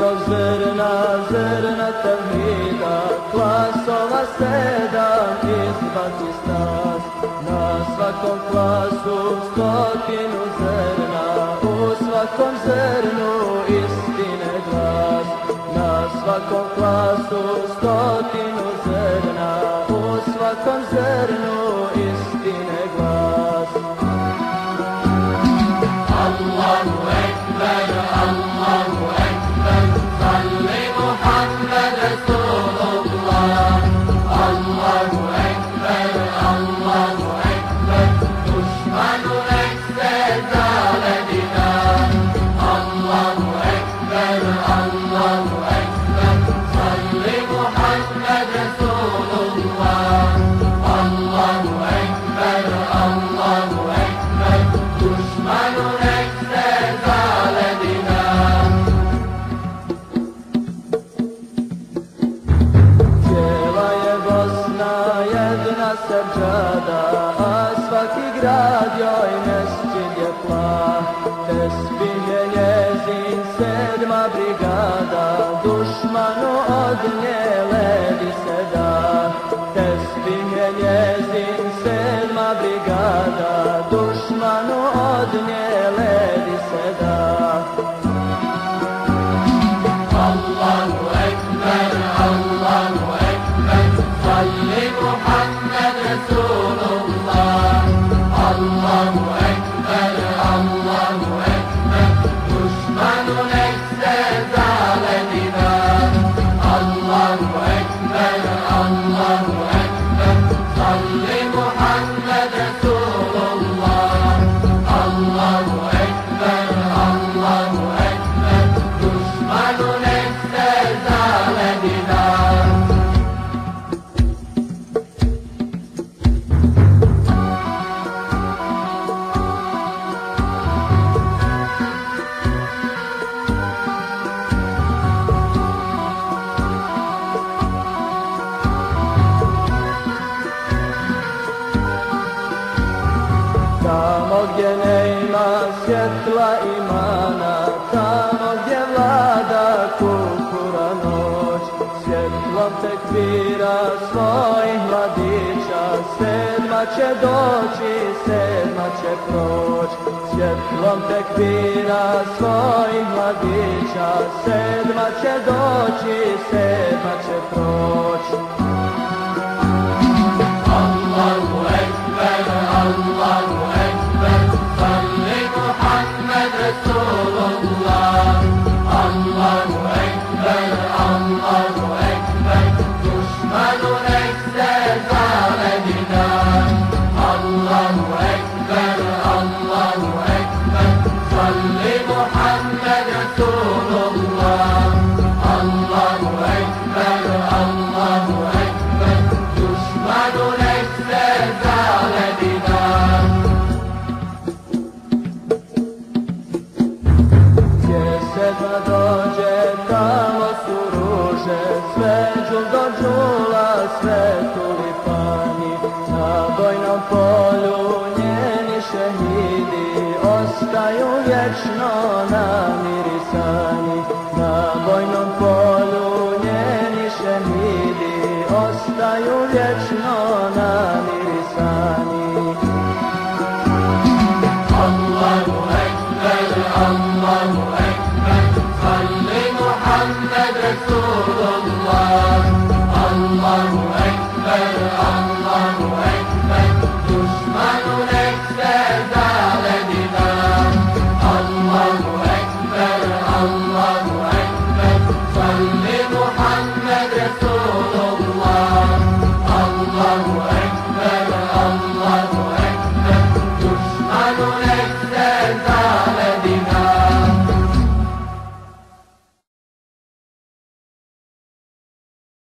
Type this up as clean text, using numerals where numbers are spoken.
Majdo zrna, zrna tevhida, klasova sedam izbaci stas. Na svakom klasu stotinu zrna, u svakom zrnu istine glas. Na svakom klasu stotinu zrna, u svakom zrnu istine glas. Allahu Ekber, Allahu Ekber, salli Muhammed Resulullah. Allahu Ekber, Allahu Ekber, düşmanı ekse zaledina. Allahu Ekber, Allahu Ekber, salli Muhammed Resulullah. Allahu Ekber, Allahu Ekber, düşmanı a svaki grad joj mesčid je plah. Tesbih je njezin sedma brigada, dušmanu od nje ledi se dah. Tesbih je njezin sedma brigada, dušmanu od nje ledi se dah. Allahu Ekber, Allahu Ekber, salli Muhammed Resulullah. Allahu Ekber, Allahu Ekber, düşmanın ekse zaledina. Allahu Ekber, Allahu Ekber, salli Muhammed Resulullah. Allahu Ekber, Allahu Ekber, düşmanın ekse zaledina. Tamo gdje ne ima svjetla imana, tamo gdje vlada kufura noć, svjetlom tekvira svojih mladića, sedma će doći, sedma će proć. Svjetlom tekvira svojih mladića, sedma će doći, sedma će proć. Allahu Ekber, Allahu Ekber, salli Muhammed Resulullah. Allahu Ekber, Allahu Ekber, düşmanın ekse zaledina. Allahu Ekber, Allahu Ekber, salli Muhammed Resulullah. Allahu Ekber, Allahu Ekber, düşmanın ekse zaledina. Sedma dođe, tamo su ruže, sve džuldodžula, sve tulipani. Na bojnom polju njeni šehidi ostaju vječno nami.